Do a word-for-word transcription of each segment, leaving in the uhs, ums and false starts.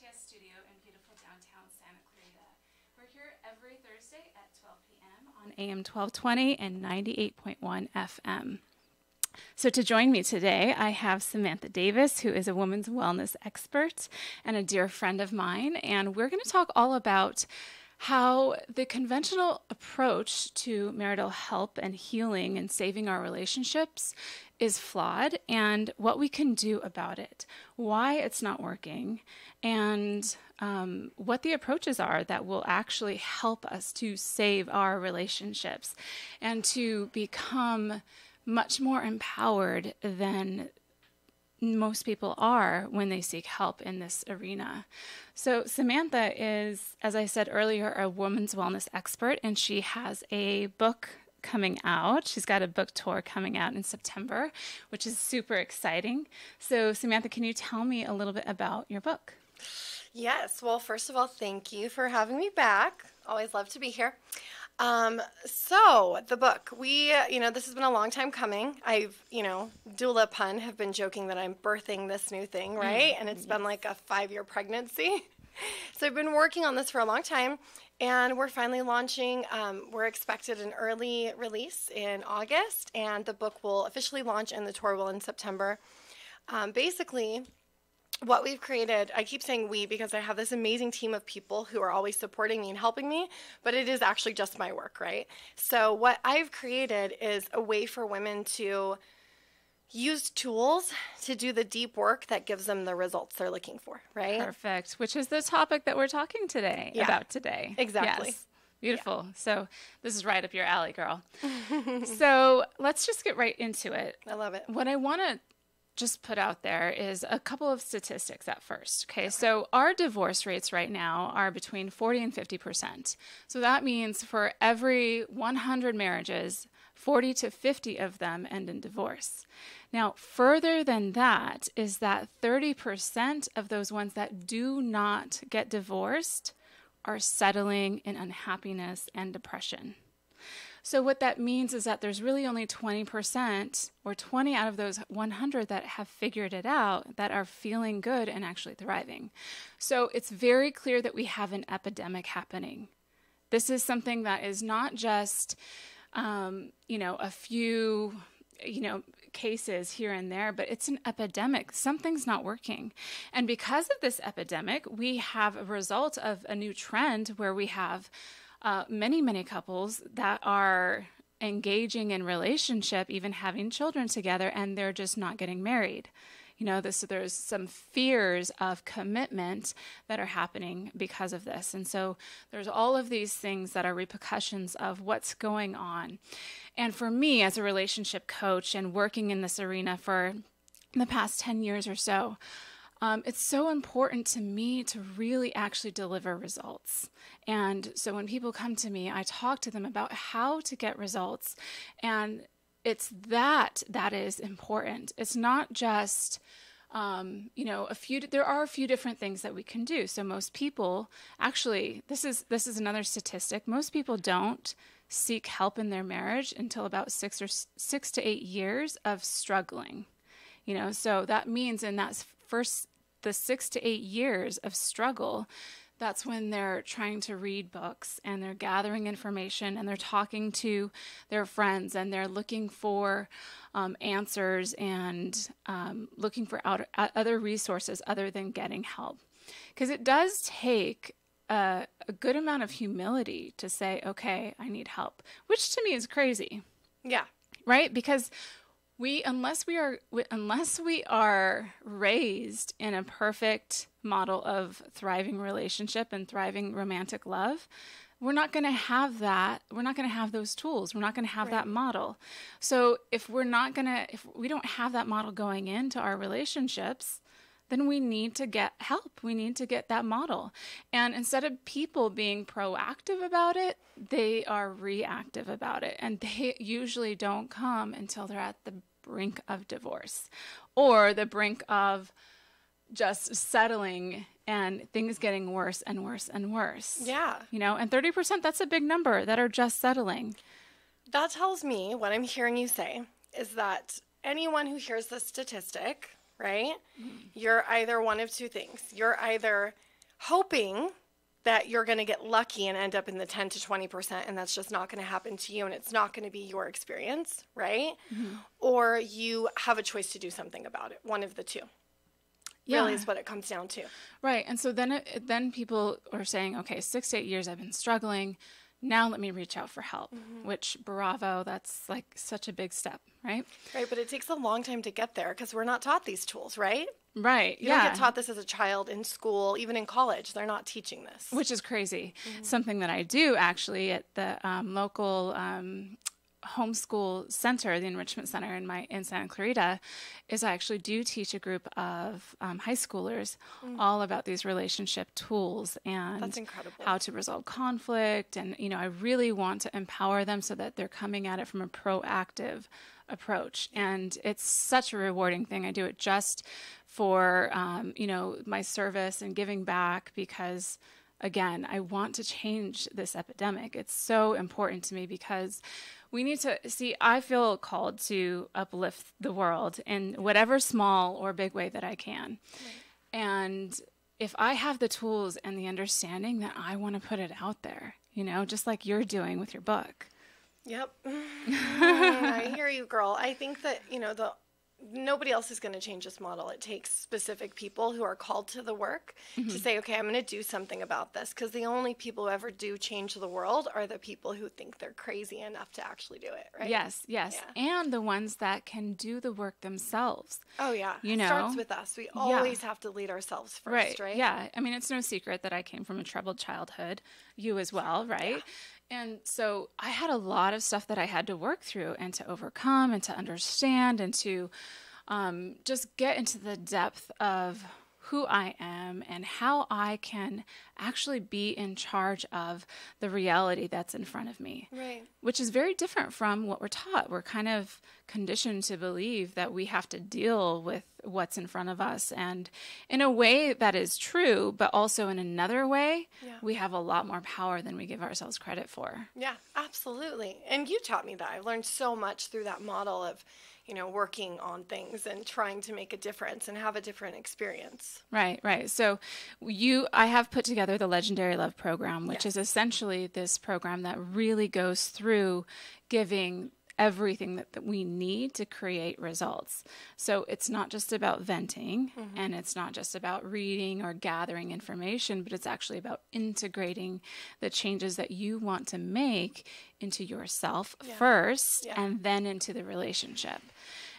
K H T S studio in beautiful downtown Santa Clarita. We're here every Thursday at twelve p m on A M twelve twenty and ninety-eight point one F M. So to join me today, I have Samantha Davis, who is a women's wellness expert and a dear friend of mine, and we're going to talk all about how the conventional approach to marital help and healing and saving our relationships is flawed, and what we can do about it, why it's not working, and um, what the approaches are that will actually help us to save our relationships and to become much more empowered than most people are when they seek help in this arena. So Samantha is, as I said earlier, a woman's wellness expert, and she has a book coming out. She's got a book tour coming out in September, which is super exciting. So Samantha, can you tell me a little bit about your book? Yes. Well, first of all, thank you for having me back. Always love to be here. Um, so the book, we, you know, this has been a long time coming. I've, you know, doula pun, have been joking that I'm birthing this new thing, right? Mm, and it's yes. been like a five-year pregnancy. So I've been working on this for a long time, and we're finally launching. Um, we're expected an early release in August, and the book will officially launch and the tour will in September. Um, basically, what we've created, I keep saying we because I have this amazing team of people who are always supporting me and helping me, but it is actually just my work, right? So what I've created is a way for women to use tools to do the deep work that gives them the results they're looking for, right? Perfect, which is the topic that we're talking today yeah. about today. Exactly. Yes. Beautiful. Yeah. So this is right up your alley, girl. So let's just get right into it. I love it. What I want to just put out there is a couple of statistics at first. Okay, so our divorce rates right now are between forty and fifty percent. So that means for every one hundred marriages, forty to fifty of them end in divorce. Now, further than that is that thirty percent of those ones that do not get divorced are settling in unhappiness and depression. So what that means is that there's really only twenty percent or twenty out of those one hundred that have figured it out, that are feeling good and actually thriving. So it's very clear that we have an epidemic happening. This is something that is not just, um, you know, a few, you know, cases here and there, but it's an epidemic. Something's not working. And because of this epidemic, we have a result of a new trend where we have Uh, many, many couples that are engaging in relationship, even having children together, and they're just not getting married. You know, this, there's some fears of commitment that are happening because of this. And so there's all of these things that are repercussions of what's going on. And for me, as a relationship coach and working in this arena for the past ten years or so, Um, it's so important to me to really actually deliver results. And so when people come to me, I talk to them about how to get results. And it's that that is important. It's not just, um, you know, a few, there are a few different things that we can do. So most people, actually, this is, this is another statistic. Most people don't seek help in their marriage until about six or six to eight years of struggling. You know, so that means, and that's first the six to eight years of struggle, that's when they're trying to read books and they're gathering information and they're talking to their friends and they're looking for um, answers and um, looking for outer, other resources other than getting help. Because it does take a, a good amount of humility to say, okay, I need help, which to me is crazy. Yeah. Right? Because We, unless we are, unless we are raised in a perfect model of thriving relationship and thriving romantic love, we're not going to have that. We're not going to have those tools. We're not going to have right. that model. So if we're not going to, if we don't have that model going into our relationships, then we need to get help. We need to get that model. And instead of people being proactive about it, they are reactive about it. And they usually don't come until they're at the brink of divorce or the brink of just settling and things getting worse and worse and worse. Yeah. You know, and thirty percent, that's a big number that are just settling. That tells me, what I'm hearing you say is that anyone who hears this statistic, right? Mm-hmm. You're either one of two things. You're either hoping that you're going to get lucky and end up in the ten to twenty percent, and that's just not going to happen to you, and it's not going to be your experience, right? Mm-hmm. Or you have a choice to do something about it. One of the two. Yeah. Really is what it comes down to. Right. And so then it, then people are saying, okay, six to eight years I've been struggling. Now let me reach out for help, mm-hmm. which, bravo, that's like such a big step, right? Right, but it takes a long time to get there because we're not taught these tools, right? Right, you yeah. You don't get taught this as a child in school, even in college. They're not teaching this. Which is crazy. Mm-hmm. Something that I do, actually, at the um, local um, homeschool center, the enrichment center in my in Santa Clarita, is I actually do teach a group of um, high schoolers mm-hmm. all about these relationship tools and That's incredible. How to resolve conflict. And, you know, I really want to empower them so that they're coming at it from a proactive approach. And it's such a rewarding thing. I do it just for, um, you know, my service and giving back because, again, I want to change this epidemic. It's so important to me because we need to see, I feel called to uplift the world in whatever small or big way that I can. Right. And if I have the tools and the understanding, that I want to put it out there, you know, just like you're doing with your book. Yep. I hear you, girl. I think that, you know, the nobody else is going to change this model. It takes specific people who are called to the work mm-hmm. to say, okay, I'm going to do something about this, because the only people who ever do change the world are the people who think they're crazy enough to actually do it, right? Yes, yes. Yeah. And the ones that can do the work themselves. Oh, yeah. You know? It starts with us. We always yeah. have to lead ourselves first, right. right? Yeah. I mean, it's no secret that I came from a troubled childhood. You as well, right? Yeah. And so I had a lot of stuff that I had to work through and to overcome and to understand and to um, just get into the depth of who I am and how I can actually be in charge of the reality that's in front of me. Right. Which is very different from what we're taught. We're kind of conditioned to believe that we have to deal with what's in front of us. And in a way that is true, but also in another way, yeah. we have a lot more power than we give ourselves credit for. Yeah, absolutely. And you taught me that. I learned so much through that model of, you know, working on things and trying to make a difference and have a different experience. Right, right. So you, I have put together the Legendary Love Program, which yes. is essentially this program that really goes through giving everything that, that we need to create results. So it's not just about venting mm-hmm. and it's not just about reading or gathering information, but it's actually about integrating the changes that you want to make into yourself yeah. first yeah. and then into the relationship.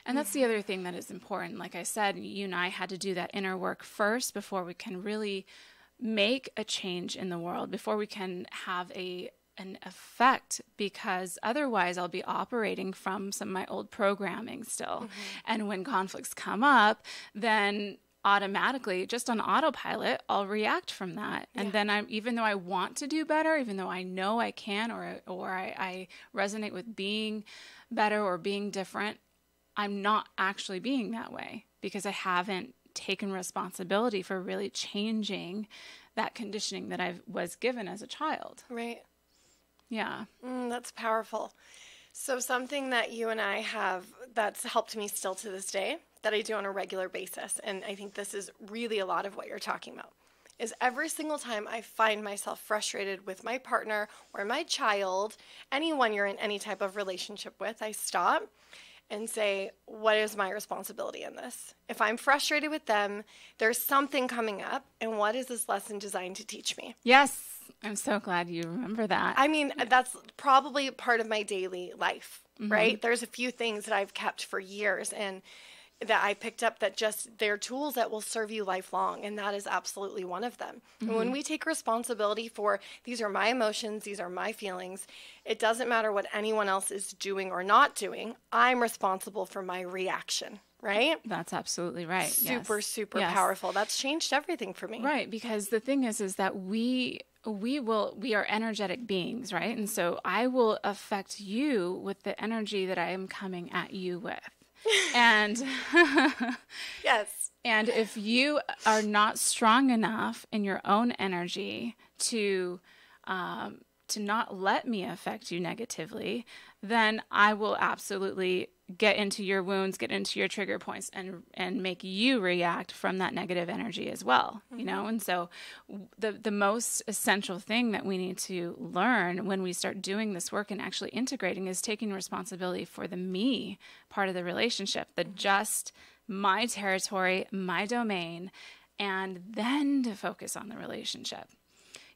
And that's the other thing that is important. Like I said, you and I had to do that inner work first before we can really make a change in the world, before we can have a an effect, because otherwise I'll be operating from some of my old programming still. Mm-hmm. And when conflicts come up, then automatically, just on autopilot, I'll react from that. And yeah. then I'm, even though I want to do better, even though I know I can, or, or I, I resonate with being better or being different, I'm not actually being that way because I haven't taken responsibility for really changing that conditioning that I was given as a child. Right. Yeah. Mm, that's powerful. So something that you and I have that's helped me still to this day that I do on a regular basis, and I think this is really a lot of what you're talking about, is every single time I find myself frustrated with my partner or my child, anyone you're in any type of relationship with, I stop and say, what is my responsibility in this? If I'm frustrated with them, there's something coming up, and what is this lesson designed to teach me? Yes. I'm so glad you remember that. I mean, yeah. that's probably part of my daily life, mm-hmm. right? There's a few things that I've kept for years and that I picked up that just they're tools that will serve you lifelong. And that is absolutely one of them. Mm-hmm. And when we take responsibility for these are my emotions, these are my feelings, it doesn't matter what anyone else is doing or not doing. I'm responsible for my reaction. Right? That's absolutely right. Super, yes. super yes. powerful. That's changed everything for me. Right. Because the thing is, is that we, we will, we are energetic beings, right? And so I will affect you with the energy that I am coming at you with. And yes. And if you are not strong enough in your own energy to, um, to not let me affect you negatively, then I will absolutely get into your wounds, get into your trigger points, and and make you react from that negative energy as well, mm-hmm. you know? And so the, the most essential thing that we need to learn when we start doing this work and actually integrating is taking responsibility for the me part of the relationship, the mm-hmm. just my territory, my domain, and then to focus on the relationship.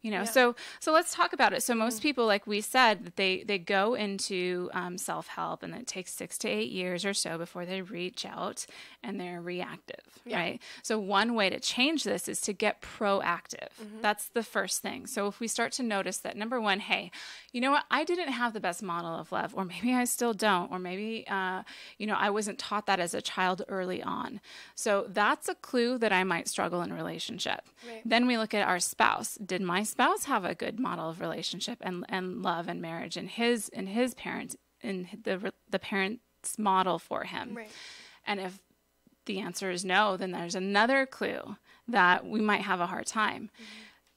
You know, yeah. so so let's talk about it. So most mm-hmm. people, like we said, that they they go into um, self-help, and it takes six to eight years or so before they reach out, and they're reactive, yeah. right? So one way to change this is to get proactive. Mm-hmm. That's the first thing. So if we start to notice that, number one, hey, you know what? I didn't have the best model of love, or maybe I still don't, or maybe, uh, you know, I wasn't taught that as a child early on. So that's a clue that I might struggle in a relationship. Right. Then we look at our spouse. Did my spouse spouse have a good model of relationship and and love and marriage and his and his parents and the the parents model for him, right. And if the answer is no, then there's another clue that we might have a hard time. Mm-hmm.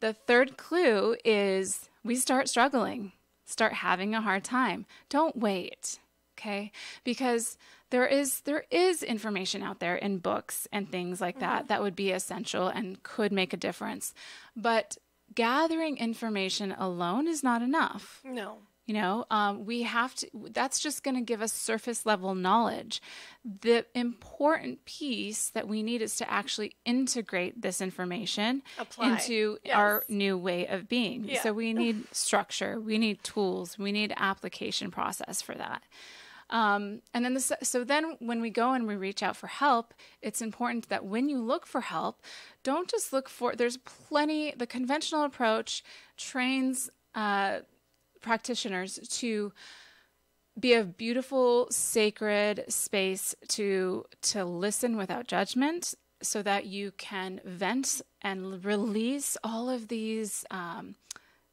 The third clue is we start struggling, start having a hard time. Don't wait, okay? Because There is there is information out there in books and things like mm-hmm. that that would be essential and could make a difference, but gathering information alone is not enough. No. You know, um, we have to, that's just going to give us surface level knowledge. The important piece that we need is to actually integrate this information Apply. into yes. our new way of being. Yeah. So we need structure, we need tools, we need application process for that. Um, and then, the, so then when we go and we reach out for help, it's important that when you look for help, don't just look for, there's plenty, the conventional approach trains uh, practitioners to be a beautiful, sacred space to, to listen without judgment, so that you can vent and release all of these, um,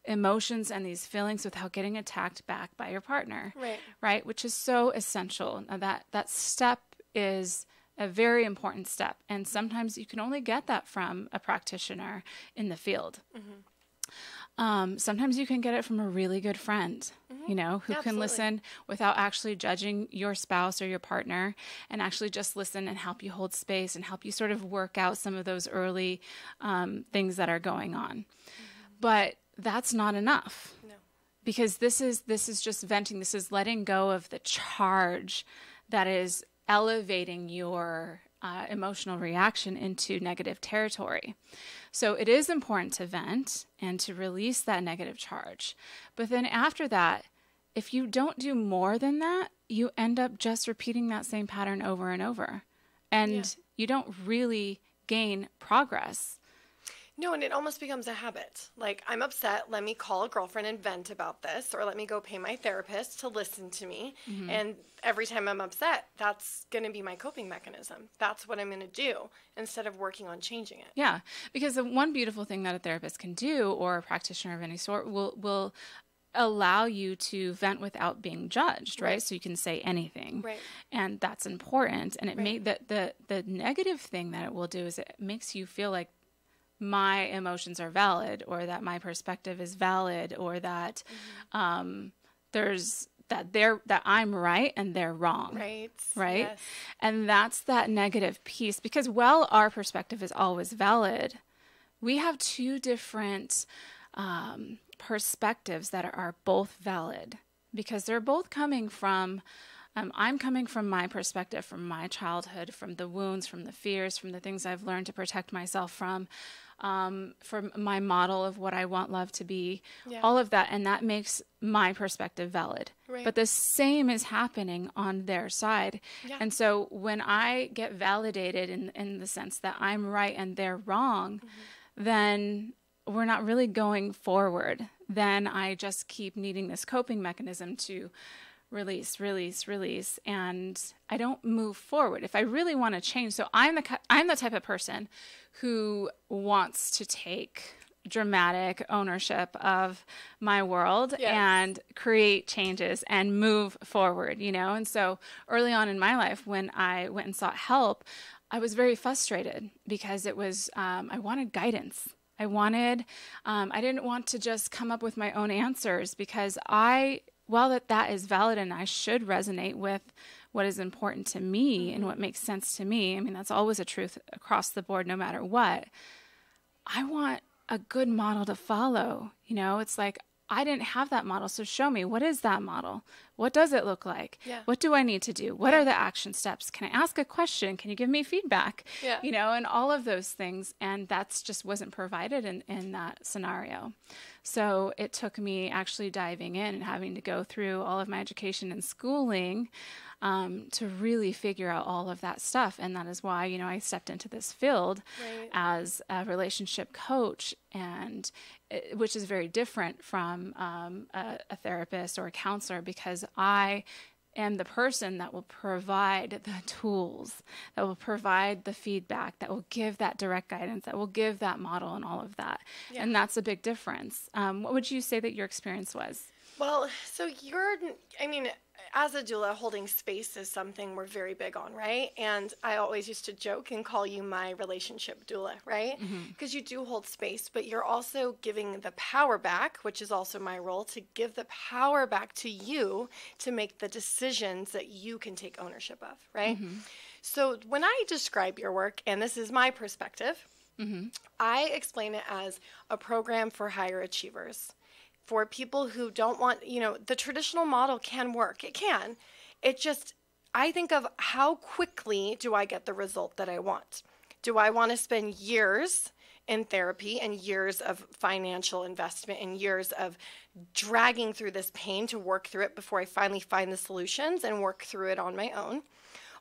emotions and these feelings without getting attacked back by your partner, right? Right, which is so essential. Now that that step is a very important step, and sometimes you can only get that from a practitioner in the field. Mm-hmm. Um, sometimes you can get it from a really good friend, mm-hmm. you know, who Absolutely. can listen without actually judging your spouse or your partner, and actually just listen and help you hold space and help you sort of work out some of those early um, things that are going on, mm-hmm. but that's not enough. No. Because this is this is just venting. This is letting go of the charge that is elevating your uh, emotional reaction into negative territory. So it is important to vent and to release that negative charge. But then after that, if you don't do more than that, you end up just repeating that same pattern over and over. And yeah. you don't really gain progress. No, and it almost becomes a habit. Like, I'm upset, let me call a girlfriend and vent about this, or let me go pay my therapist to listen to me. Mm-hmm. And every time I'm upset, that's going to be my coping mechanism. That's what I'm going to do instead of working on changing it. Yeah, because the one beautiful thing that a therapist can do, or a practitioner of any sort, will will allow you to vent without being judged, right? Right? So you can say anything. Right. And that's important. And it right. may, the, the, the negative thing that it will do is it makes you feel like my emotions are valid, or that my perspective is valid, or that mm-hmm. um, there's that they're that I'm right and they're wrong, right? Right, yes. And that's that negative piece. Because while our perspective is always valid, we have two different um, perspectives that are both valid, because they're both coming from. Um, I'm coming from my perspective, from my childhood, from the wounds, from the fears, from the things I've learned to protect myself from, um, from my model of what I want love to be, yeah. all of that. And that makes my perspective valid. Right. But the same is happening on their side. Yeah. And so when I get validated in, in the sense that I'm right and they're wrong, mm-hmm. then we're not really going forward. Then I just keep needing this coping mechanism to release, release, release, and I don't move forward. If I really want to change, so I'm the I'm the type of person who wants to take dramatic ownership of my world yes. and create changes and move forward, you know? And so early on in my life, when I went and sought help, I was very frustrated because it was um, I wanted guidance. I wanted. Um, I didn't want to just come up with my own answers, because I, while that, that is valid and I should resonate with what is important to me and what makes sense to me. I mean, that's always a truth across the board, no matter what. I want a good model to follow. You know, it's like, I didn't have that model. So show me, what is that model? What does it look like? Yeah. What do I need to do? What yeah. are the action steps? Can I ask a question? Can you give me feedback? Yeah. You know, and all of those things. And that's just wasn't provided in, in that scenario. So it took me actually diving in and having to go through all of my education and schooling um, to really figure out all of that stuff. And that is why, you know, I stepped into this field right. as a relationship coach, and it, which is very different from um, a, a therapist or a counselor, because I am the person that will provide the tools, that will provide the feedback, that will give that direct guidance, that will give that model and all of that. Yeah. And that's a big difference. Um, what would you say that your experience was? Well, so you're, I mean, as a doula, holding space is something we're very big on, right? And I always used to joke and call you my relationship doula, right? Because mm-hmm. you do hold space, but you're also giving the power back, which is also my role, to give the power back to you to make the decisions that you can take ownership of, right? Mm-hmm. So when I describe your work, and this is my perspective, mm-hmm. I explain it as a program for higher achievers. For people who don't want, you know, the traditional model can work. It can. It just, I think of how quickly do I get the result that I want? Do I want to spend years in therapy and years of financial investment and years of dragging through this pain to work through it before I finally find the solutions and work through it on my own?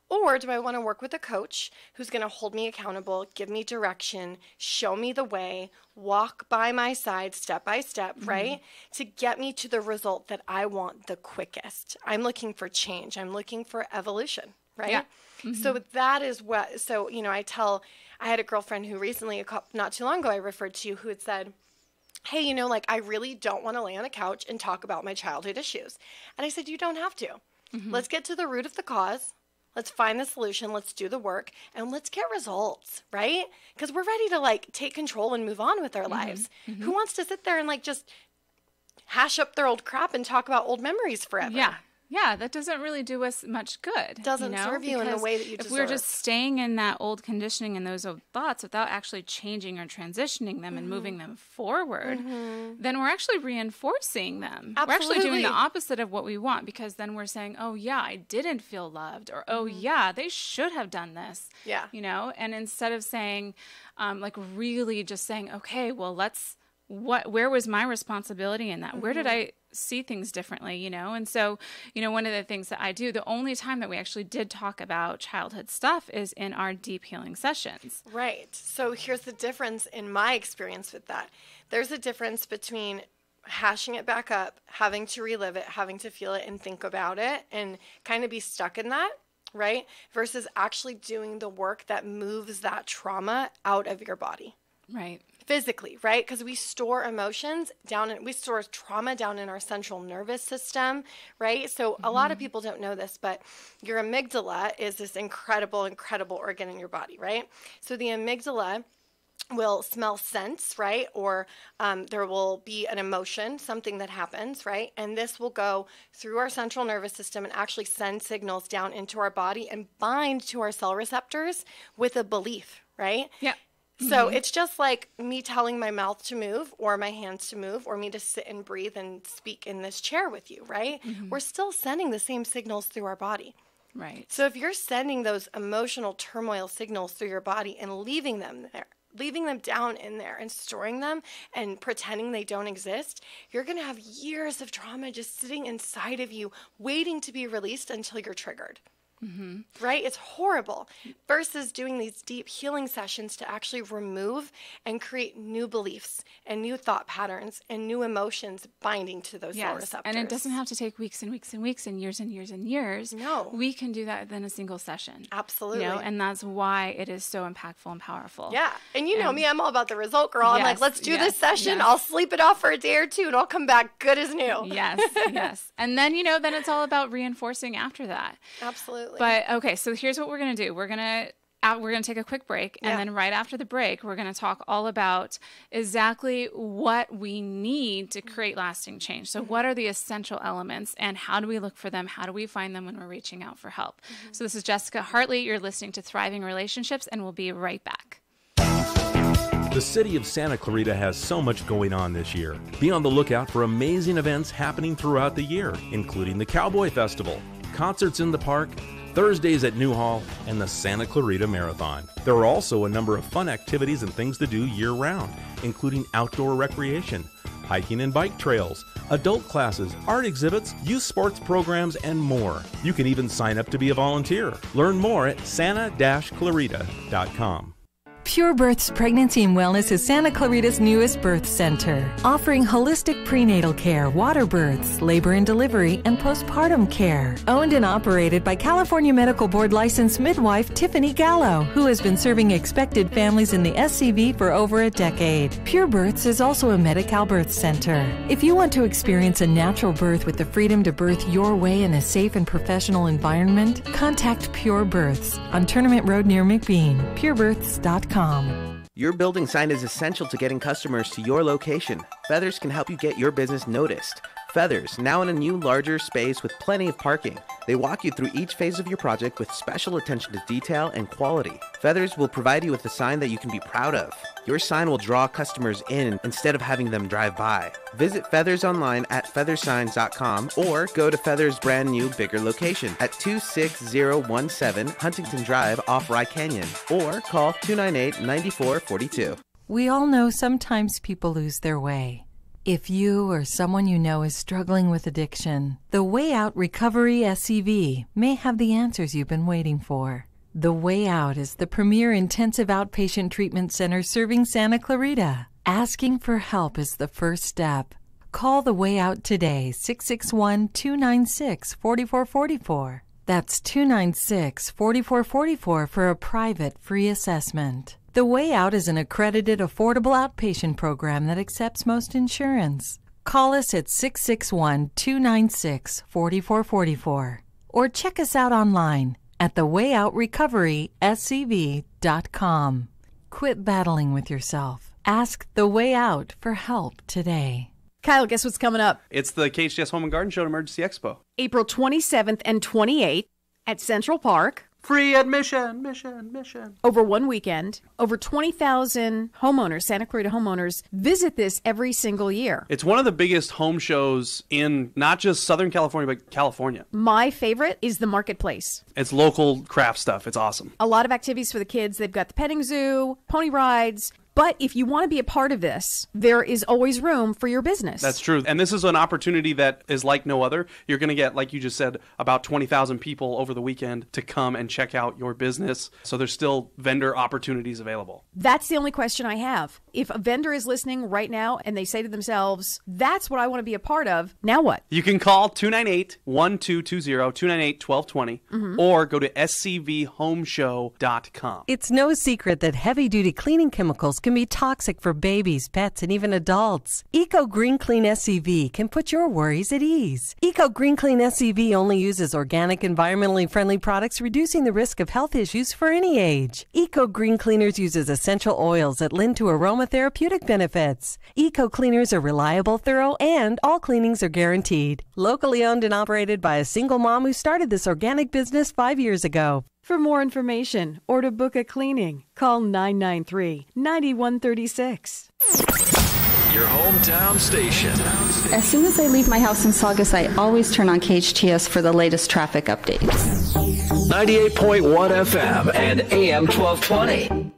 Or do I want to work with a coach who's going to hold me accountable, give me direction, show me the way, walk by my side step by step, mm-hmm. right, to get me to the result that I want the quickest? I'm looking for change. I'm looking for evolution, right? Yeah. Mm-hmm. So that is what, so, you know, I tell, I had a girlfriend who recently, not too long ago, I referred to you, who had said, hey, you know, like, I really don't want to lay on a couch and talk about my childhood issues. And I said, you don't have to. Mm-hmm. Let's get to the root of the cause. Let's find the solution, let's do the work, and let's get results, right? Because we're ready to, like, take control and move on with our mm-hmm. lives. Mm-hmm. Who wants to sit there and, like, just hash up their old crap and talk about old memories forever? Yeah. Yeah, that doesn't really do us much good. Doesn't you know? serve you because in the way that you deserve. If we're just staying in that old conditioning and those old thoughts without actually changing or transitioning them mm-hmm. and moving them forward, mm-hmm. then we're actually reinforcing them. Absolutely. We're actually doing the opposite of what we want, because then we're saying, oh, yeah, I didn't feel loved, or, oh, mm-hmm. yeah, they should have done this. Yeah. You know, and instead of saying, um, like, really just saying, okay, well, let's, what, where was my responsibility in that? Mm-hmm. Where did I see things differently, you know? And so, you know, one of the things that I do, the only time that we actually did talk about childhood stuff is in our deep healing sessions. Right. So here's the difference in my experience with that. There's a difference between hashing it back up, having to relive it, having to feel it and think about it and kind of be stuck in that, right? Versus actually doing the work that moves that trauma out of your body. Right. Physically, right? Because we store emotions down in, we store trauma down in our central nervous system, right? So mm-hmm. a lot of people don't know this, but your amygdala is this incredible, incredible organ in your body, right? So the amygdala will smell scents, right? Or um, there will be an emotion, something that happens, right? And this will go through our central nervous system and actually send signals down into our body and bind to our cell receptors with a belief, right? Yeah. So mm-hmm. it's just like me telling my mouth to move or my hands to move or me to sit and breathe and speak in this chair with you, right? Mm-hmm. We're still sending the same signals through our body. Right. So if you're sending those emotional turmoil signals through your body and leaving them there, leaving them down in there and storing them and pretending they don't exist, you're going to have years of trauma just sitting inside of you waiting to be released until you're triggered. Mm-hmm. Right? It's horrible. Versus doing these deep healing sessions to actually remove and create new beliefs and new thought patterns and new emotions binding to those yes. cell receptors. And it doesn't have to take weeks and weeks and weeks and years and years and years. No. We can do that within a single session. Absolutely. You know? And that's why it is so impactful and powerful. Yeah. And you know and, me, I'm all about the result, girl. Yes, I'm like, let's do yes, this session. Yes. I'll sleep it off for a day or two and I'll come back good as new. Yes. yes. And then, you know, then it's all about reinforcing after that. Absolutely. But okay, so here's what we're going to do. We're going to out, we're going to take a quick break. And yeah. then right after the break, we're going to talk all about exactly what we need to create lasting change. So mm-hmm. what are the essential elements and how do we look for them? How do we find them when we're reaching out for help? Mm-hmm. So this is Jessica Hartley. You're listening to Thriving Relationships, and we'll be right back. The city of Santa Clarita has so much going on this year. Be on the lookout for amazing events happening throughout the year, including the Cowboy Festival, concerts in the park, Thursdays at Newhall, and the Santa Clarita Marathon. There are also a number of fun activities and things to do year-round, including outdoor recreation, hiking and bike trails, adult classes, art exhibits, youth sports programs, and more. You can even sign up to be a volunteer. Learn more at santa dash clarita dot com. Pure Births Pregnancy and Wellness is Santa Clarita's newest birth center, offering holistic prenatal care, water births, labor and delivery, and postpartum care. Owned and operated by California Medical Board licensed midwife Tiffany Gallo, who has been serving expected families in the S C V for over a decade. Pure Births is also a Medi-Cal birth center. If you want to experience a natural birth with the freedom to birth your way in a safe and professional environment, contact Pure Births on Tournament Road near McBean, pure births dot com. Your building sign is essential to getting customers to your location. Feathers can help you get your business noticed. Feathers, now in a new, larger space with plenty of parking. They walk you through each phase of your project with special attention to detail and quality. Feathers will provide you with a sign that you can be proud of. Your sign will draw customers in instead of having them drive by. Visit Feathers online at feathers signs dot com or go to Feathers' brand new, bigger location at two six zero one seven Huntington Drive off Rye Canyon or call two nine eight, nine four four two. We all know sometimes people lose their way. If you or someone you know is struggling with addiction, the Way Out Recovery S C V may have the answers you've been waiting for. The Way Out is the premier intensive outpatient treatment center serving Santa Clarita. Asking for help is the first step. Call The Way Out today, six six one, two nine six, four four four four. That's two nine six, four four four four for a private free assessment. The Way Out is an accredited, affordable outpatient program that accepts most insurance. Call us at six six one, two nine six, four four four four or check us out online at the way out recovery S C V dot com. Quit battling with yourself. Ask The Way Out for help today. Kyle, guess what's coming up? It's the K H T S Home and Garden Show and Emergency Expo. April twenty-seventh and twenty-eighth at Central Park. Free admission, mission, mission. Over one weekend, over twenty thousand homeowners, Santa Clarita homeowners, visit this every single year. It's one of the biggest home shows in not just Southern California, but California. My favorite is the marketplace. It's local craft stuff. It's awesome. A lot of activities for the kids. They've got the petting zoo, pony rides. But if you want to be a part of this, there is always room for your business. That's true. And this is an opportunity that is like no other. You're going to get, like you just said, about twenty thousand people over the weekend to come and check out your business. So there's still vendor opportunities available. That's the only question I have. If a vendor is listening right now and they say to themselves, that's what I want to be a part of, now what? You can call two nine eight, one two two zero, two nine eight, one two two zero mm-hmm. or go to S C V home show dot com. It's no secret that heavy-duty cleaning chemicals can be toxic for babies, pets, and even adults. Eco Green Clean S C V can put your worries at ease. Eco Green Clean S C V only uses organic, environmentally friendly products, reducing the risk of health issues for any age. Eco Green Cleaners uses essential oils that lend to aromatherapeutic benefits. Eco Cleaners are reliable, thorough, and all cleanings are guaranteed. Locally owned and operated by a single mom who started this organic business five years ago. For more information or to book a cleaning, call nine nine three, nine one three six. Your hometown station. As soon as I leave my house in Saugus, I always turn on K H T S for the latest traffic updates. ninety-eight point one F M and A M twelve twenty.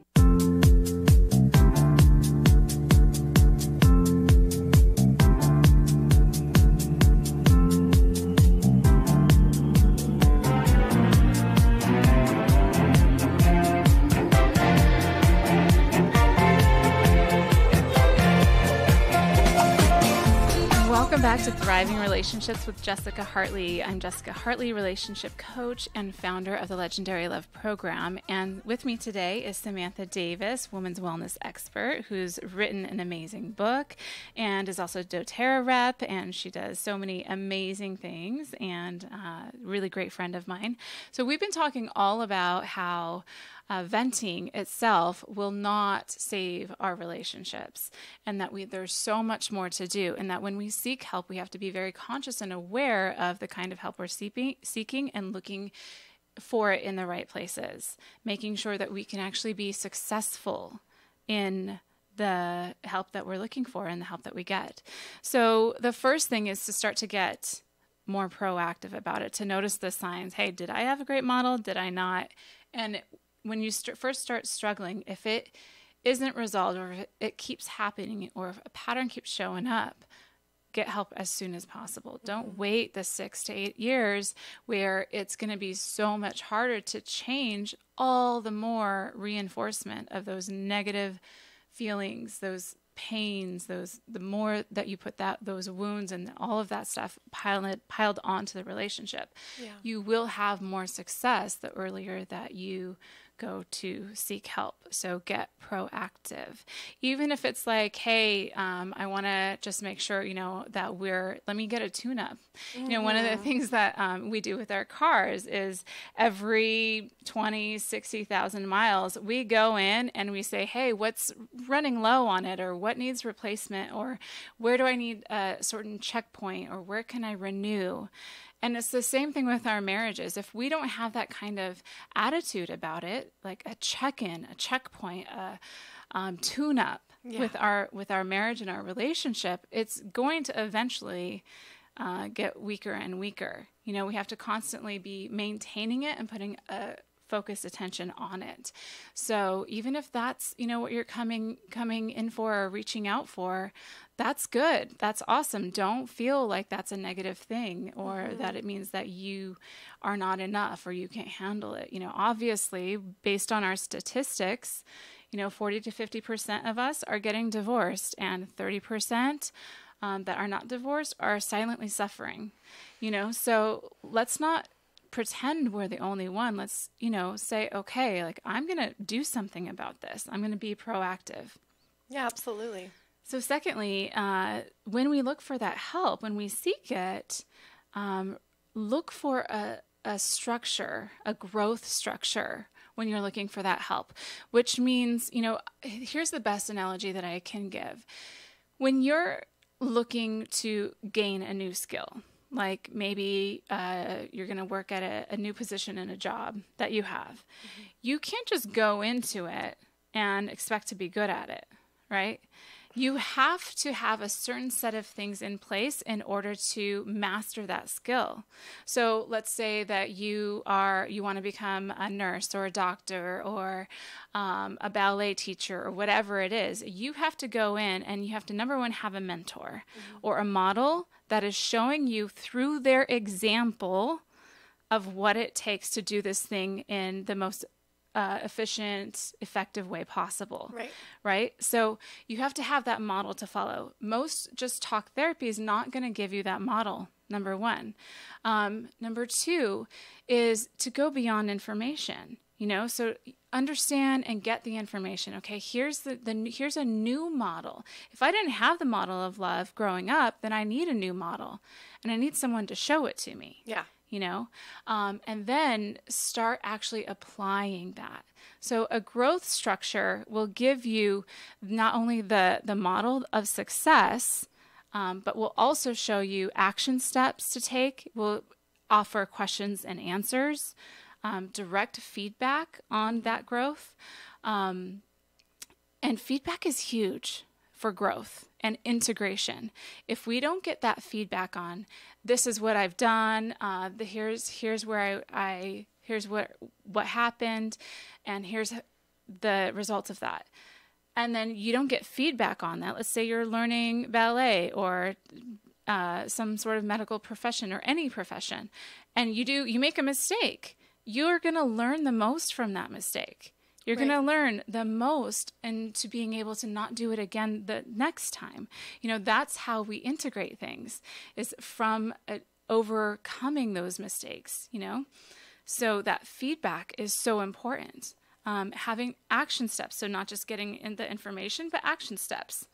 Welcome back to Thriving Relationships with Jessica Hartley. I'm Jessica Hartley, relationship coach and founder of the Legendary Love Program. And with me today is Samantha Davis, women's wellness expert, who's written an amazing book and is also a doTERRA rep. And she does so many amazing things and a uh, really great friend of mine. So we've been talking all about how uh, venting itself will not save our relationships, and that we there's so much more to do, and that when we seek help, we have to be very conscious and aware of the kind of help we're seeking and looking for it in the right places, making sure that we can actually be successful in the help that we're looking for and the help that we get. So the first thing is to start to get more proactive about it, to notice the signs. Hey, did I have a great model? Did I not? And when you st- first start struggling, if it isn't resolved or if it keeps happening or if a pattern keeps showing up, get help as soon as possible. Don't wait the six to eight years where it's going to be so much harder to change, all the more reinforcement of those negative feelings, those pains, those the more that you put that those wounds and all of that stuff piled piled onto the relationship. Yeah. You will have more success the earlier that you go to seek help. So get proactive. Even if it's like, hey, um, I want to just make sure, you know, that we're, let me get a tune up. Mm-hmm. You know, one of the things that um, we do with our cars is every twenty, sixty thousand miles, we go in and we say, hey, what's running low on it, or what needs replacement, or where do I need a certain checkpoint, or where can I renew? And it's the same thing with our marriages. If we don't have that kind of attitude about it, like a check-in, a checkpoint, a um, tune-up yeah. with our with our marriage and our relationship, it's going to eventually uh, get weaker and weaker. You know, we have to constantly be maintaining it and putting a focused attention on it. So even if that's, you know, what you're coming coming in for or reaching out for, that's good. That's awesome. Don't feel like that's a negative thing, or mm-hmm. that it means that you are not enough or you can't handle it. You know, obviously, based on our statistics, you know, forty to fifty percent of us are getting divorced, and thirty percent um, that are not divorced are silently suffering. You know, so let's not pretend we're the only one. Let's, you know, say, okay, like, I'm going to do something about this. I'm going to be proactive. Yeah, absolutely. So secondly, uh, when we look for that help, when we seek it, um, look for a, a structure, a growth structure when you're looking for that help, which means, you know, here's the best analogy that I can give. When you're looking to gain a new skill, like maybe uh, you're going to work at a, a new position in a job that you have. Mm-hmm. You can't just go into it and expect to be good at it, right? You have to have a certain set of things in place in order to master that skill. So let's say that you are you want to become a nurse or a doctor or um, a ballet teacher or whatever it is. You have to go in and you have to, number one, have a mentor mm-hmm. or a model that is showing you through their example of what it takes to do this thing in the most Uh, efficient, effective way possible. Right. Right. So you have to have that model to follow. Most just talk therapy is not going to give you that model. Number one. Um, number two is to go beyond information. You know, so understand and get the information. Okay, here's the, the here's a new model. If I didn't have the model of love growing up, then I need a new model, and I need someone to show it to me. Yeah. You know, um, and then start actually applying that. So a growth structure will give you not only the, the model of success, um, but will also show you action steps to take, will offer questions and answers, um, direct feedback on that growth. Um, and feedback is huge for growth and integration. If we don't get that feedback on, this is what I've done, uh, the here's here's where I, I here's what what happened, and here's the results of that. And then you don't get feedback on that. Let's say you're learning ballet or uh, some sort of medical profession or any profession, and you do you make a mistake. You're gonna learn the most from that mistake. You're right. going to learn the most and to being able to not do it again the next time. You know, that's how we integrate things, is from uh, overcoming those mistakes, you know. So that feedback is so important. Um, having action steps, so not just getting in the information, but action steps.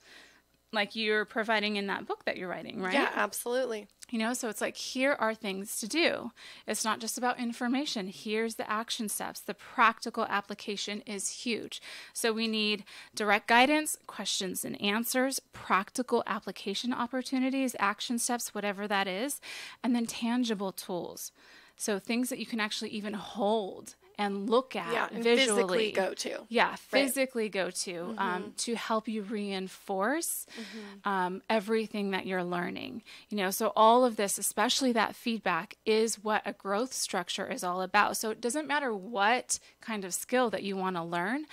like you're providing in that book that you're writing, right? Yeah, absolutely. You know, so it's like, here are things to do. It's not just about information. Here's the action steps. The practical application is huge. So we need direct guidance, questions and answers, practical application opportunities, action steps, whatever that is, and then tangible tools. So things that you can actually even hold and look at, yeah, and visually. Physically go to. Yeah, physically right. go to mm-hmm. um, to help you reinforce mm-hmm. um, everything that you're learning. You know, so all of this, especially that feedback, is what a growth structure is all about. So it doesn't matter what kind of skill that you want to learn,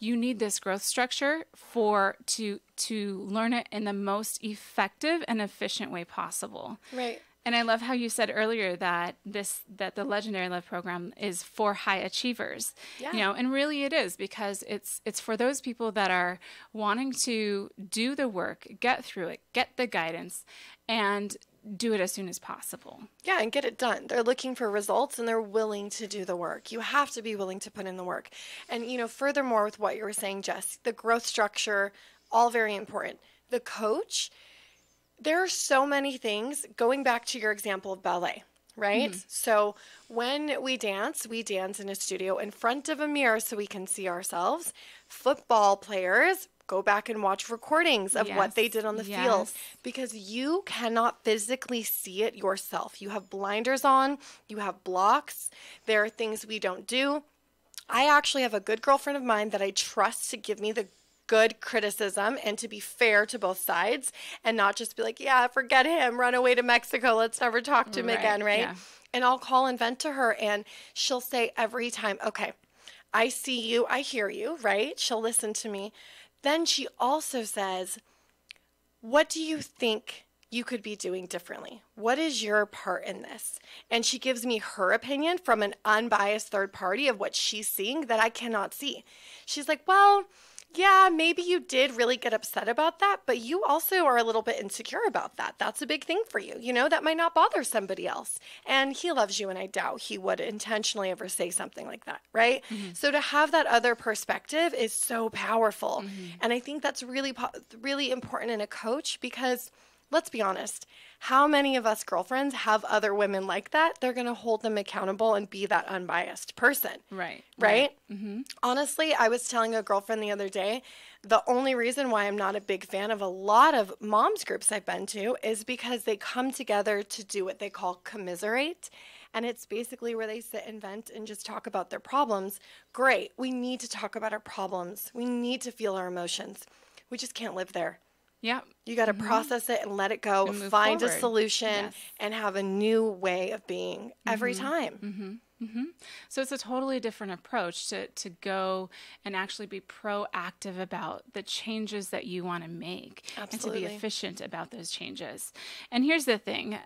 you need this growth structure for to to learn it in the most effective and efficient way possible. Right. And I love how you said earlier that this that the Legendary Love Program is for high achievers. Yeah. You know, and really it is, because it's it's for those people that are wanting to do the work, get through it, get the guidance, and do it as soon as possible. Yeah, and get it done. They're looking for results and they're willing to do the work. You have to be willing to put in the work. And, you know, furthermore with what you were saying, Jess, the growth structure, all very important. The coach, there are so many things, going back to your example of ballet, right? Mm-hmm. So when we dance, we dance in a studio in front of a mirror so we can see ourselves. Football players, go back and watch recordings of yes. what they did on the yes. field, because you cannot physically see it yourself. You have blinders on, you have blocks, there are things we don't do. I actually have a good girlfriend of mine that I trust to give me the good criticism and to be fair to both sides and not just be like, yeah, forget him, run away to Mexico, let's never talk to him right. again, right? Yeah. And I'll call and vent to her and she'll say every time, okay, I see you, I hear you, right? She'll listen to me. Then she also says, what do you think you could be doing differently? What is your part in this? And she gives me her opinion from an unbiased third party of what she's seeing that I cannot see. She's like, well, yeah, maybe you did really get upset about that, but you also are a little bit insecure about that. That's a big thing for you. You know, that might not bother somebody else. And he loves you, and I doubt he would intentionally ever say something like that, right? Mm-hmm. So to have that other perspective is so powerful. Mm-hmm. And I think that's really, really important in a coach, because let's be honest, how many of us girlfriends have other women like that? They're going to hold them accountable and be that unbiased person. Right. Right? right. Mm-hmm. Honestly, I was telling a girlfriend the other day, the only reason why I'm not a big fan of a lot of moms groups I've been to is because they come together to do what they call commiserate. And it's basically where they sit and vent and just talk about their problems. Great. We need to talk about our problems. We need to feel our emotions. We just can't live there. Yeah. You got to mm-hmm. process it and let it go, find forward. a solution, yes. and have a new way of being mm-hmm. every time. Mm-hmm. Mm-hmm. So it's a totally different approach to, to go and actually be proactive about the changes that you want to make. Absolutely. And to be efficient about those changes. And here's the thing.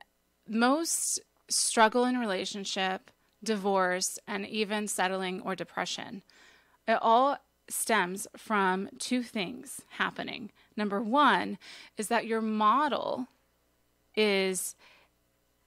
Most struggle in relationship, divorce, and even settling or depression, it all stems from two things happening. Number one is that your model is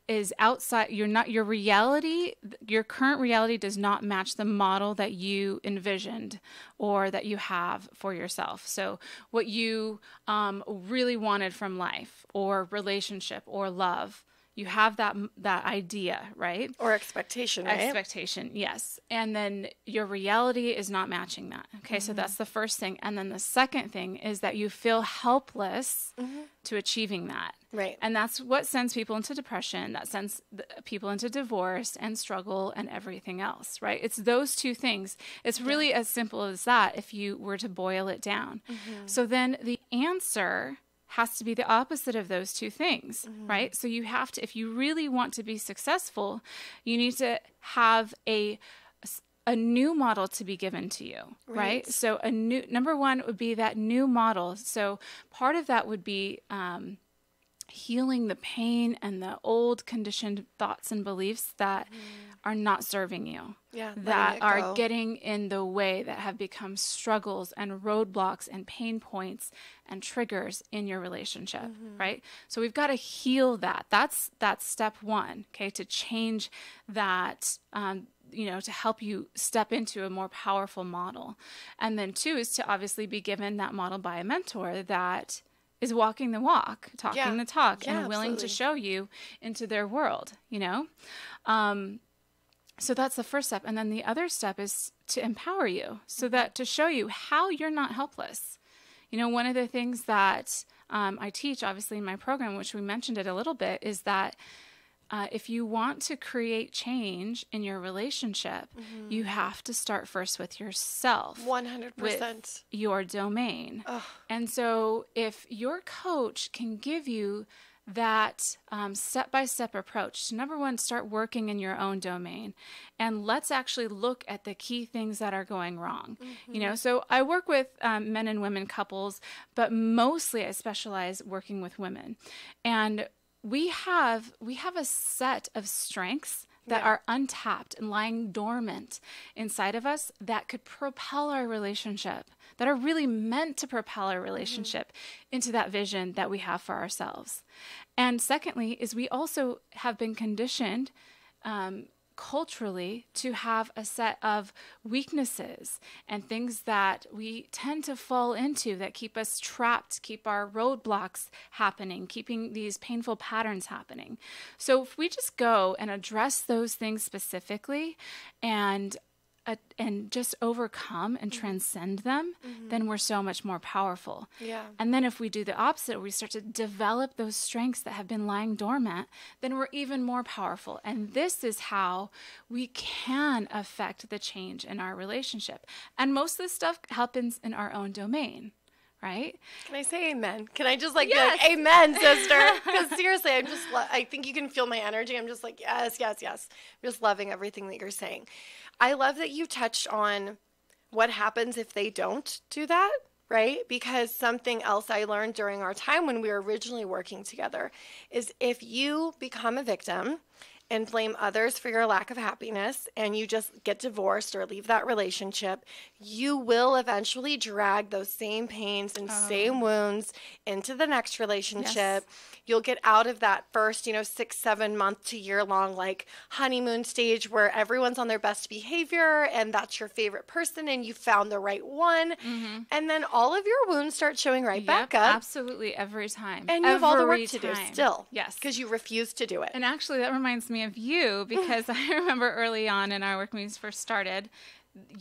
is outside. You're not your reality. Your current reality does not match the model that you envisioned or that you have for yourself. So what you um, really wanted from life or relationship or love, you have that that idea, right? Or expectation, right? Expectation, yes. And then your reality is not matching that. Okay, mm-hmm. so that's the first thing. And then the second thing is that you feel helpless mm-hmm. to achieving that. Right. And that's what sends people into depression, that sends people into divorce and struggle and everything else, right? It's those two things. It's really yeah. as simple as that if you were to boil it down. Mm-hmm. So then the answer has to be the opposite of those two things, mm-hmm. right? So you have to, if you really want to be successful, you need to have a a new model to be given to you, right? right? So a new, number one would be that new model. So part of that would be um, healing the pain and the old conditioned thoughts and beliefs that mm. are not serving you, yeah, that are go. getting in the way, that have become struggles and roadblocks and pain points and triggers in your relationship, mm-hmm. right? So we've got to heal that. That's that's step one, okay, to change that, um, you know, to help you step into a more powerful model. And then two is to obviously be given that model by a mentor that is walking the walk, talking yeah. the talk, yeah, and willing absolutely. to show you into their world, you know? Um, so that's the first step. And then the other step is to empower you, so that to show you how you're not helpless. You know, one of the things that um, I teach, obviously, in my program, which we mentioned it a little bit, is that Uh, if you want to create change in your relationship, mm-hmm. you have to start first with yourself. one hundred percent. With your domain. Ugh. And so if your coach can give you that um, step-by-step approach to, number one, start working in your own domain, and let's actually look at the key things that are going wrong. Mm-hmm. You know, so I work with um, men and women couples, but mostly I specialize working with women. And we have we have a set of strengths that yeah. are untapped and lying dormant inside of us that could propel our relationship, that are really meant to propel our relationship mm-hmm. into that vision that we have for ourselves. And secondly is we also have been conditioned um, culturally to have a set of weaknesses and things that we tend to fall into that keep us trapped, keep our roadblocks happening, keeping these painful patterns happening. So if we just go and address those things specifically and uh, and just overcome and mm-hmm. transcend them, mm-hmm. then we're so much more powerful. Yeah. And then if we do the opposite, we start to develop those strengths that have been lying dormant, then we're even more powerful. And this is how we can affect the change in our relationship. And most of this stuff happens in our own domain. Right? Can I say amen? Can I just like, yes. like amen, sister? Because seriously, I'm just, I think you can feel my energy. I'm just like, yes, yes, yes. I'm just loving everything that you're saying. I love that you touched on what happens if they don't do that, right? Because something else I learned during our time when we were originally working together is if you become a victim and blame others for your lack of happiness, and you just get divorced or leave that relationship, you will eventually drag those same pains and oh. same wounds into the next relationship. Yes. You'll get out of that first, you know, six, seven month to year long, like honeymoon stage where everyone's on their best behavior and that's your favorite person and you found the right one. Mm-hmm. And then all of your wounds start showing right yep, back up. Absolutely. Every time. And you every have all the work to time. do still. Yes. Because you refuse to do it. And actually that reminds me of you, because I remember early on in our work when we first started,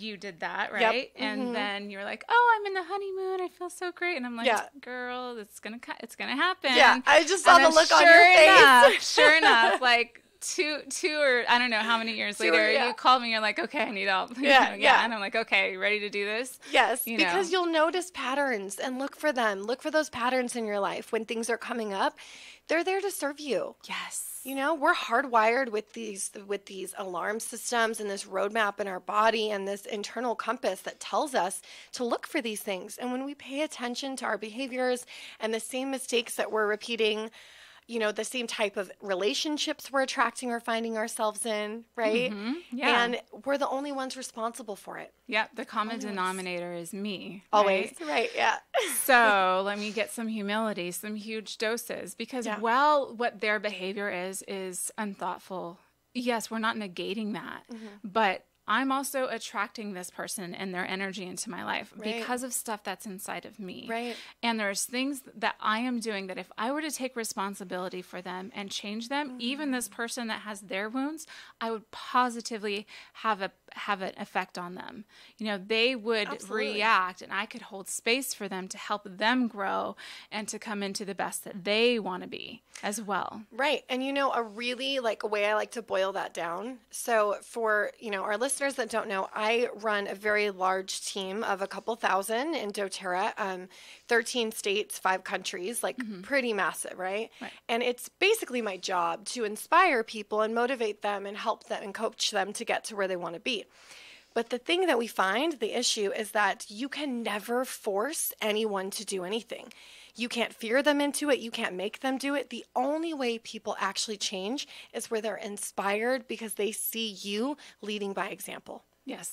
you did that, right? Yep. And mm-hmm. then you were like, "Oh, I'm in the honeymoon. I feel so great." And I'm like, yeah. "Girl, it's gonna, it's gonna happen." Yeah, I just saw and the look sure on your face. Enough, sure enough, like two, two or I don't know how many years two, later, yeah. you called me. You're like, "Okay, I need help." Yeah, yeah. yeah. And I'm like, "Okay, you ready to do this?" Yes, you because know. You'll notice patterns and look for them. Look for those patterns in your life when things are coming up. They're there to serve you. Yes. You know, we're hardwired with these with these alarm systems and this roadmap in our body and this internal compass that tells us to look for these things. And when we pay attention to our behaviors and the same mistakes that we're repeating, you know, the same type of relationships we're attracting or finding ourselves in, right? Mm-hmm. Yeah. And we're the only ones responsible for it. Yep. The common Always. denominator is me. Always. Right. right yeah. So let me get some humility, some huge doses, because yeah. well, what their behavior is, is unthoughtful. Yes. We're not negating that, mm-hmm. but I'm also attracting this person and their energy into my life right. because of stuff that's inside of me. Right. And there's things that I am doing that if I were to take responsibility for them and change them, mm-hmm. even this person that has their wounds, I would positively have a have an effect on them. You know, they would Absolutely. react, and I could hold space for them to help them grow and to come into the best that they want to be as well. Right. And you know, a really like way I like to boil that down. So for, you know, our listeners, Listeners that don't know, I run a very large team of a couple thousand in doTERRA, um, thirteen states, five countries, like mm-hmm. pretty massive, right? right? And it's basically my job to inspire people and motivate them and help them and coach them to get to where they want to be. But the thing that we find, the issue, is that you can never force anyone to do anything. You can't fear them into it. You can't make them do it. The only way people actually change is where they're inspired because they see you leading by example. Yes,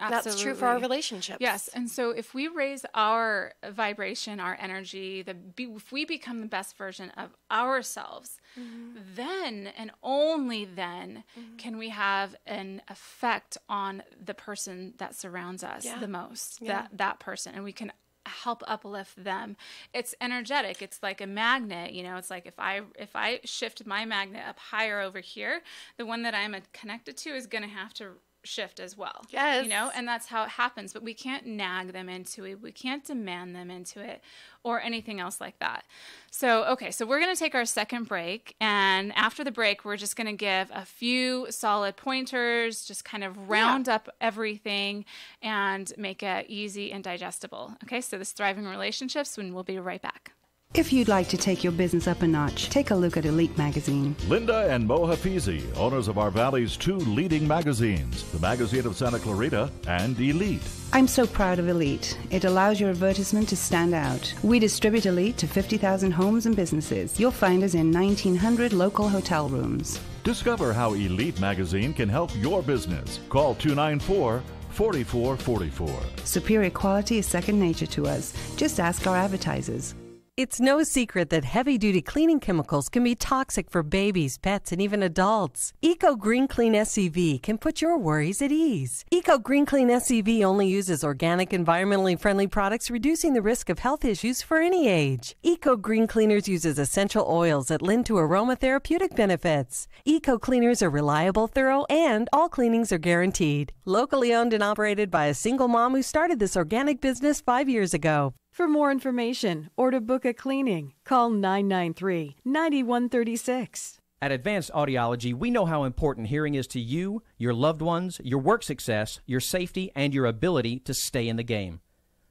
absolutely. That's true for our relationships. Yes, and so if we raise our vibration, our energy, the, if we become the best version of ourselves, mm-hmm. then and only then mm-hmm. can we have an effect on the person that surrounds us yeah. the most, yeah. that, that person, and we can help uplift them. It's energetic. It's like a magnet. You know, it's like if I if I shift my magnet up higher over here, the one that I'm connected to is going to have to shift as well. Yes. You know, and that's how it happens. But we can't nag them into it. We can't demand them into it or anything else like that. So, okay, so we're going to take our second break. And after the break, we're just going to give a few solid pointers, just kind of round yeah. up everything and make it easy and digestible. Okay, so this Thriving Relationships, and we'll be right back. If you'd like to take your business up a notch, take a look at Elite Magazine. Linda and Mo Hafizi, owners of our valley's two leading magazines, the Magazine of Santa Clarita and Elite. I'm so proud of Elite. It allows your advertisement to stand out. We distribute Elite to fifty thousand homes and businesses. You'll find us in nineteen hundred local hotel rooms. Discover how Elite Magazine can help your business. Call two nine four, four four four four. Superior quality is second nature to us. Just ask our advertisers. It's no secret that heavy-duty cleaning chemicals can be toxic for babies, pets, and even adults. Eco Green Clean S C V can put your worries at ease. Eco Green Clean S C V only uses organic, environmentally friendly products, reducing the risk of health issues for any age. Eco Green Cleaners uses essential oils that lend to aromatherapeutic benefits. Eco Cleaners are reliable, thorough, and all cleanings are guaranteed. Locally owned and operated by a single mom who started this organic business five years ago. For more information or to book a cleaning, call nine nine three, nine one three six. At Advanced Audiology, we know how important hearing is to you, your loved ones, your work success, your safety, and your ability to stay in the game.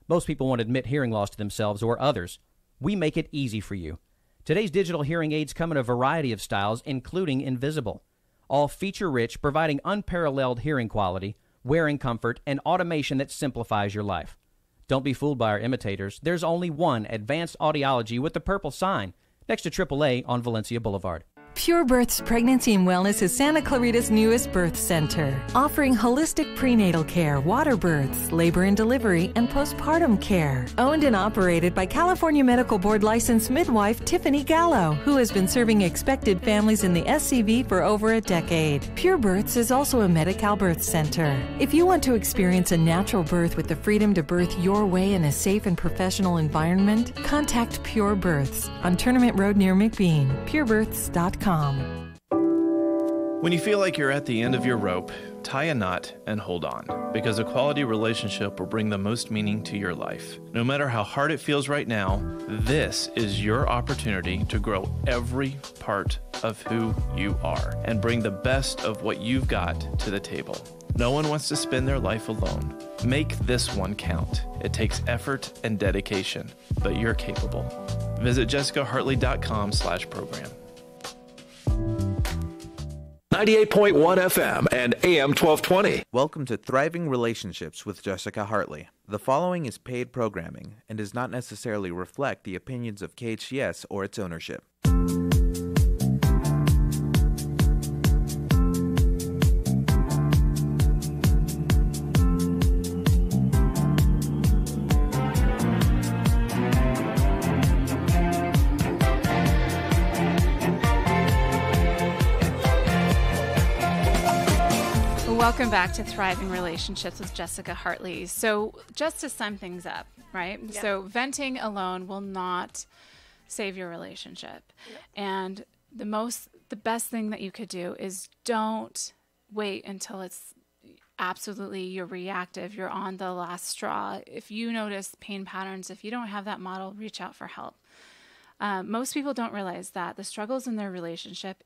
Most people won't admit hearing loss to themselves or others. We make it easy for you. Today's digital hearing aids come in a variety of styles, including invisible. All feature-rich, providing unparalleled hearing quality, wearing comfort, and automation that simplifies your life. Don't be fooled by our imitators. There's only one Advanced Audiology with the purple sign next to triple A on Valencia Boulevard. Pure Births Pregnancy and Wellness is Santa Clarita's newest birth center, offering holistic prenatal care, water births, labor and delivery, and postpartum care. Owned and operated by California Medical Board licensed midwife Tiffany Gallo, who has been serving expected families in the S C V for over a decade. Pure Births is also a Medi-Cal birth center. If you want to experience a natural birth with the freedom to birth your way in a safe and professional environment, contact Pure Births on Tournament Road near McBean, pure births dot com. When you feel like you're at the end of your rope, tie a knot and hold on, because a quality relationship will bring the most meaning to your life. No matter how hard it feels right now, this is your opportunity to grow every part of who you are and bring the best of what you've got to the table. No one wants to spend their life alone. Make this one count. It takes effort and dedication, but you're capable. Visit jessica hartley dot com slash program. ninety-eight point one F M and A M twelve twenty. Welcome to Thriving Relationships with Jessica Hartley. The following is paid programming and does not necessarily reflect the opinions of K H T S or its ownership. Welcome back to Thriving Relationships with Jessica Hartley. So just to sum things up, right? Yeah. So venting alone will not save your relationship. Yeah. And the most, the best thing that you could do is don't wait until it's absolutely you're reactive, you're on the last straw. If you notice pain patterns, if you don't have that model, reach out for help. Uh, most people don't realize that the struggles in their relationship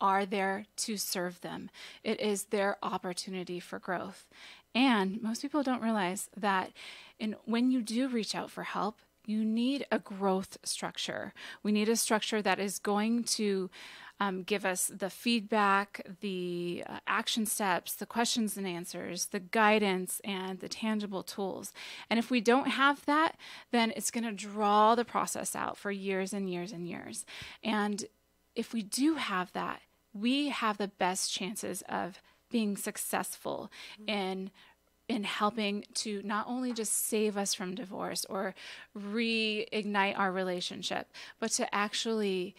are there to serve them. It is their opportunity for growth. And most people don't realize that in, when you do reach out for help, you need a growth structure. We need a structure that is going to um, give us the feedback, the uh, action steps, the questions and answers, the guidance, and the tangible tools. And if we don't have that, then it's going to draw the process out for years and years and years. And if we do have that, we have the best chances of being successful in in helping to not only just save us from divorce or reignite our relationship, but to actually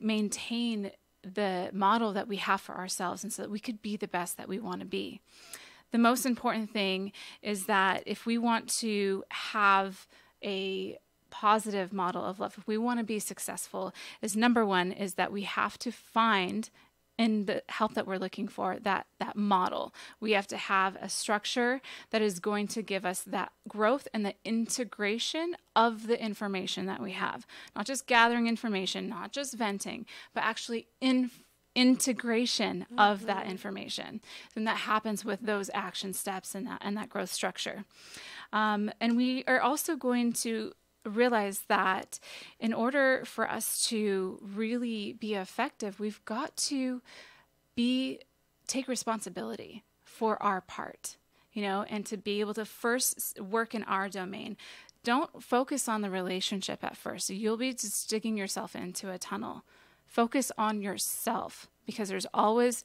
maintain the model that we have for ourselves, and so that we could be the best that we want to be. The most important thing is that if we want to have a positive model of love, if we want to be successful, is number one is that we have to find in the help that we're looking for, that that model. We have to have a structure that is going to give us that growth and the integration of the information that we have. Not just gathering information, not just venting, but actually in integration mm-hmm. of that information. And that happens with those action steps and that, and that growth structure. Um, and we are also going to realize that in order for us to really be effective, we've got to be take responsibility for our part, you know, and to be able to first work in our domain. Don't focus on the relationship at first. You'll be just digging yourself into a tunnel. Focus on yourself, because there's always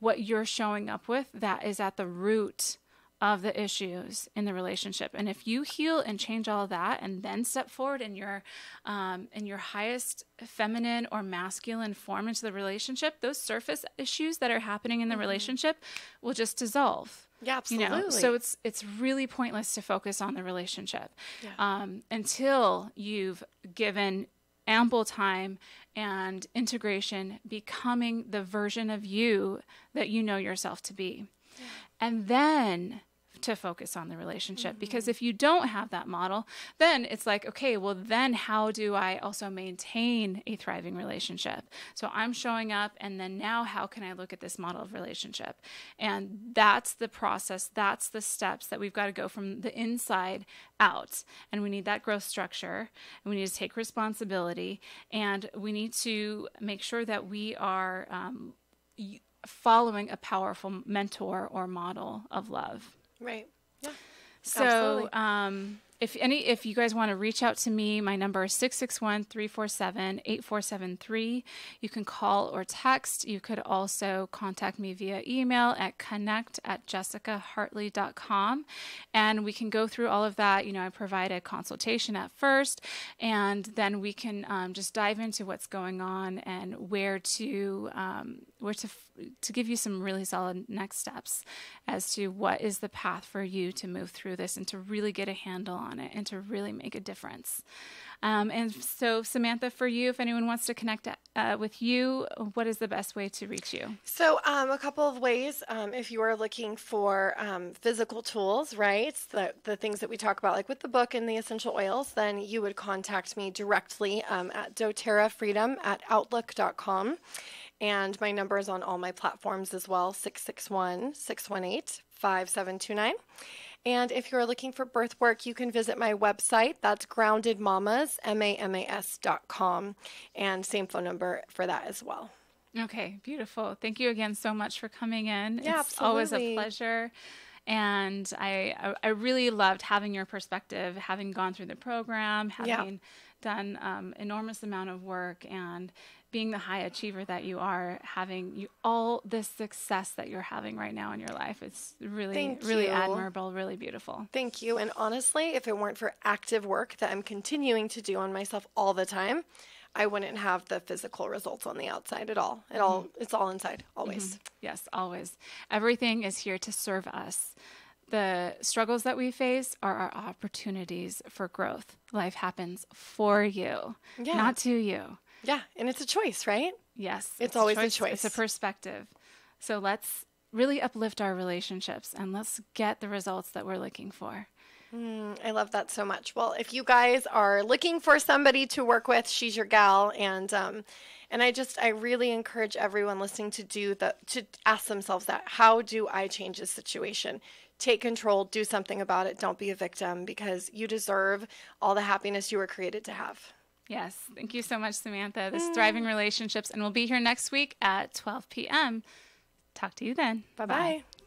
what you're showing up with that is at the root of the issues in the relationship. And if you heal and change all that and then step forward in your um, in your highest feminine or masculine form into the relationship, those surface issues that are happening in the mm-hmm. relationship will just dissolve. Yeah, absolutely. You know? So it's it's really pointless to focus on the relationship yeah. um, until you've given ample time and integration, becoming the version of you that you know yourself to be. Yeah. And then to focus on the relationship, mm-hmm. because if you don't have that model, then it's like, okay, well then how do I also maintain a thriving relationship? So I'm showing up, and then now how can I look at this model of relationship? And that's the process, that's the steps that we've got to go from the inside out. And we need that growth structure, and we need to take responsibility, and we need to make sure that we are um, following a powerful mentor or model of love. Right. Yeah. So, absolutely. um, if any, if you guys want to reach out to me, my number is six six one, three four seven, eight four seven three. You can call or text. You could also contact me via email at connect at jessica hartley dot com. And we can go through all of that. You know, I provide a consultation at first, and then we can um, just dive into what's going on and where to, um, where to, to give you some really solid next steps as to what is the path for you to move through this and to really get a handle on it and to really make a difference. Um, and so, Samantha, for you, if anyone wants to connect uh, with you, what is the best way to reach you? So um, a couple of ways. Um, if you are looking for um, physical tools, right, the, the things that we talk about, like with the book and the essential oils, then you would contact me directly um, at doterra freedom at outlook dot com. And my number is on all my platforms as well, six six one, six one eight, five seven two nine. And if you're looking for birth work, you can visit my website. That's grounded mamas, M A M A S dot com. And same phone number for that as well. Okay, beautiful. Thank you again so much for coming in. Yeah, it's absolutely. Always a pleasure. And I, I really loved having your perspective, having gone through the program, having yeah. done um, enormous amount of work, and being the high achiever that you are, having you all this success that you're having right now in your life. It's really, Thank really you. admirable, really beautiful. Thank you. And honestly, if it weren't for active work that I'm continuing to do on myself all the time, I wouldn't have the physical results on the outside at all. It all, mm-hmm. It's all inside, always. Mm-hmm. Yes, always. Everything is here to serve us. The struggles that we face are our opportunities for growth. Life happens for you, yeah. not to you. Yeah, and it's a choice, right? Yes. It's, it's always a choice. a choice. It's a perspective. So let's really uplift our relationships, and let's get the results that we're looking for. Mm, I love that so much. Well, if you guys are looking for somebody to work with, she's your gal. And um, and I just, I really encourage everyone listening to do the, to ask themselves that. How do I change this situation? Take control, do something about it. Don't be a victim, because you deserve all the happiness you were created to have. Yes. Thank you so much, Samantha. This is Thriving Relationships, and we'll be here next week at twelve p m Talk to you then. Bye-bye. Bye.